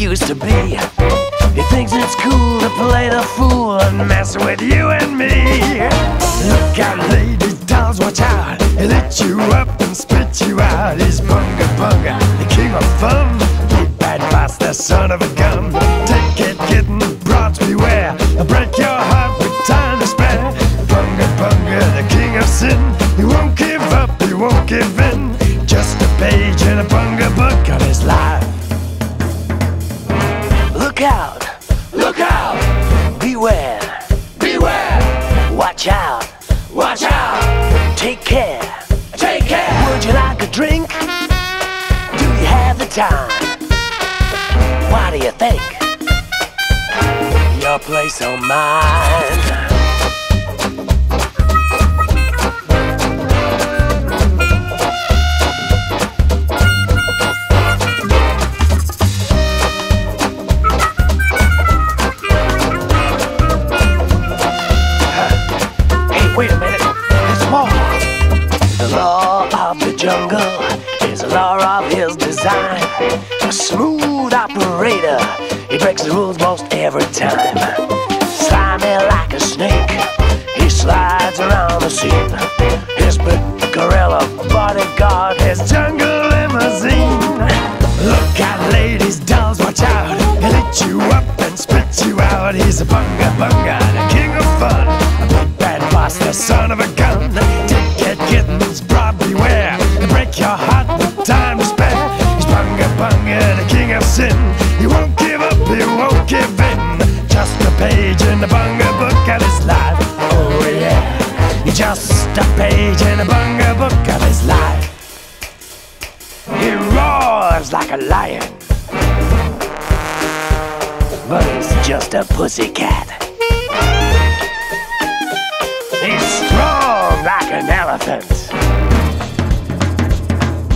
used to be. He thinks it's cool to play the fool and mess with you and me. Look out, lady dolls, watch out. He'll eat you up and spit you out. He's Bunga Bunga, the king of fun. He bad boss, the son of a gun. Take it, kitten, broads beware. He'll break your heart with time to spare. Bunga Bunga, the king of sin. He won't give up, he won't give in. Just a page in a Bunga book of his life. Look out! Look out! Beware! Beware! Watch out! Watch out! Take care! Take care! Would you like a drink? Do you have the time? What do you think? Your place or mine? Wait a minute, it's law. The law of the jungle is the law of his design. A smooth operator, he breaks the rules most every time. Slimy like a snake, he slides around the scene. His big gorilla bodyguard, his jungle limousine. Look out, ladies, dolls, watch out. He'll eat you up and spit you out. He's a Bunga Bunga, the king of fun. The son of a gun. Ticket kittens, broad beware. They break your heart with time to spare. He's Bunga Bunga, the king of sin. He won't give up, he won't give in. Just a page in the Bunga book of his life. Oh yeah, just a page in the Bunga book of his life. He roars like a lion, but he's just a pussycat. He's strong like an elephant,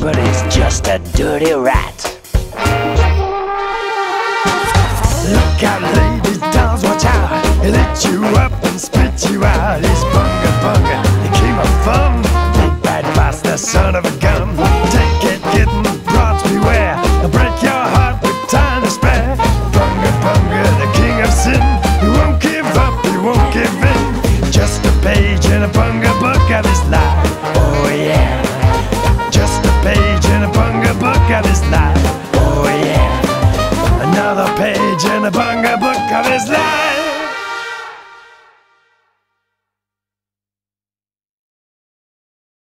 but he's just a dirty rat. Look out, lady dolls, watch out. He'll eat you up and spit you out. He's Bunga Bunga, the king of fun. Big bad boss, the son of a gun. Take it, kitten, broads beware. He'll break your heart with time to spare. Bunga Bunga, the king of sin. He won't give up, he won't give in. Just a page in a Bunga book of his life. Oh yeah. Just a page in a Bunga book of his life. Oh yeah. Another page in a Bunga book of his life.